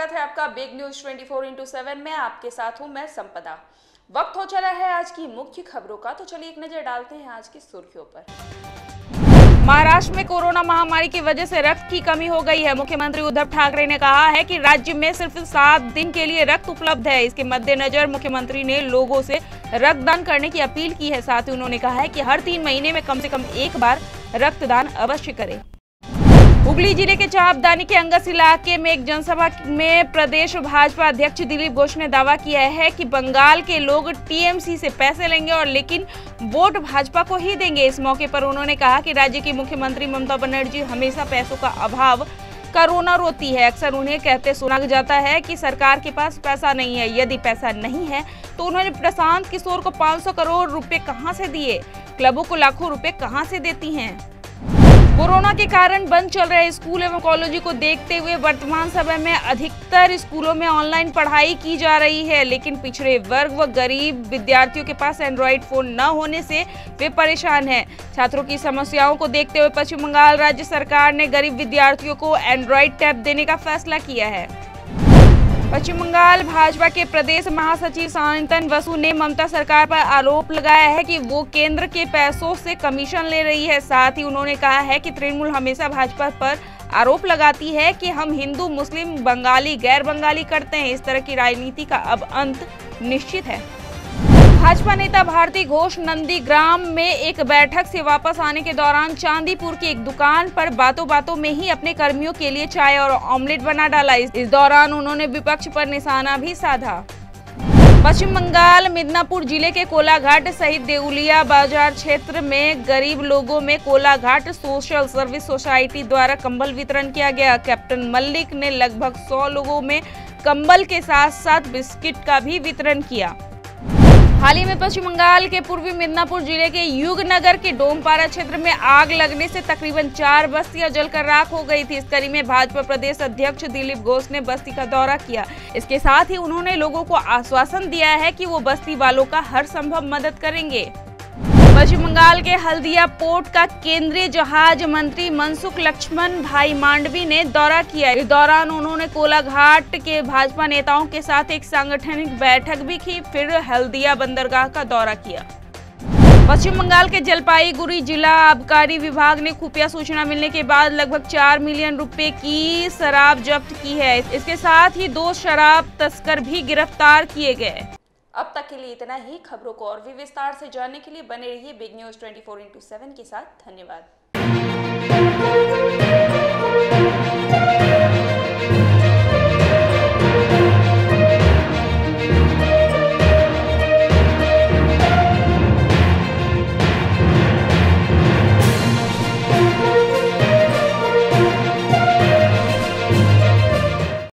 स्वागत है आपका बिग न्यूज 24/7 में। आपके साथ हूं मैं संपदा। वक्त हो चला है आज की मुख्य खबरों का, तो चलिए एक नजर डालते हैं आज की सुर्खियों पर। महाराष्ट्र में कोरोना महामारी की वजह से रक्त की कमी हो गई है। मुख्यमंत्री उद्धव ठाकरे ने कहा है कि राज्य में सिर्फ 7 दिन के लिए रक्त उपलब्ध है। इसके मद्देनजर मुख्यमंत्री ने लोगों से रक्तदान करने की अपील की है। साथ ही उन्होंने कहा है कि हर 3 महीने में कम से कम 1 बार रक्तदान अवश्य करें। हुगली जिले के चापदानी के अंगस इलाके में एक जनसभा में प्रदेश भाजपा अध्यक्ष दिलीप घोष ने दावा किया है कि बंगाल के लोग टीएमसी से पैसे लेंगे और लेकिन वोट भाजपा को ही देंगे। इस मौके पर उन्होंने कहा कि राज्य की मुख्यमंत्री ममता बनर्जी हमेशा पैसों का अभाव का रोना रोती है। अक्सर उन्हें कहते सुना जाता है कि सरकार के पास पैसा नहीं है। यदि पैसा नहीं है तो उन्होंने प्रशांत किशोर को 500 करोड़ रुपए कहाँ से दिए, क्लबों को लाखों रुपए कहाँ से देती हैं। कोरोना के कारण बंद चल रहे स्कूल एवं कॉलेजों को देखते हुए वर्तमान समय में अधिकतर स्कूलों में ऑनलाइन पढ़ाई की जा रही है, लेकिन पिछड़े वर्ग व गरीब विद्यार्थियों के पास एंड्रॉयड फोन न होने से वे परेशान हैं। छात्रों की समस्याओं को देखते हुए पश्चिम बंगाल राज्य सरकार ने गरीब विद्यार्थियों को एंड्रॉयड टैब देने का फैसला किया है। पश्चिम बंगाल भाजपा के प्रदेश महासचिव आयंतन वसु ने ममता सरकार पर आरोप लगाया है कि वो केंद्र के पैसों से कमीशन ले रही है। साथ ही उन्होंने कहा है कि तृणमूल हमेशा भाजपा पर आरोप लगाती है कि हम हिंदू मुस्लिम बंगाली गैर बंगाली करते हैं। इस तरह की राजनीति का अब अंत निश्चित है। भाजपा नेता भारती घोष नंदीग्राम में एक बैठक से वापस आने के दौरान चांदीपुर की एक दुकान पर बातों बातों में ही अपने कर्मियों के लिए चाय और ऑमलेट बना डाला। इस दौरान उन्होंने विपक्ष पर निशाना भी साधा। पश्चिम बंगाल मिदनापुर जिले के कोलाघाट सहित देउलिया बाजार क्षेत्र में गरीब लोगों में कोलाघाट सोशल सर्विस सोसाइटी द्वारा कंबल वितरण किया गया। कैप्टन मल्लिक ने लगभग 100 लोगों में कंबल के साथ साथ बिस्किट का भी वितरण किया। हाल ही में पश्चिम बंगाल के पूर्वी मिदनापुर जिले के युगनगर के डोमपारा क्षेत्र में आग लगने से तकरीबन 4 बस्तियां जलकर राख हो गई थी। इस कड़ी में भाजपा प्रदेश अध्यक्ष दिलीप घोष ने बस्ती का दौरा किया। इसके साथ ही उन्होंने लोगों को आश्वासन दिया है कि वो बस्ती वालों का हर संभव मदद करेंगे। पश्चिम बंगाल के हल्दिया पोर्ट का केंद्रीय जहाज मंत्री मनसुख लक्ष्मण भाई मांडवी ने दौरा किया। इस दौरान उन्होंने कोलाघाट के भाजपा नेताओं के साथ एक सांगठनिक बैठक भी की, फिर हल्दिया बंदरगाह का दौरा किया। पश्चिम बंगाल के जलपाईगुड़ी जिला आबकारी विभाग ने खुफिया सूचना मिलने के बाद लगभग 4 मिलियन रुपए की शराब जब्त की है। इसके साथ ही 2 शराब तस्कर भी गिरफ्तार किए गए। अब तक के लिए इतना ही। खबरों को और भी विस्तार से जानने के लिए बने रहिए बिग न्यूज 24/7 के साथ। धन्यवाद।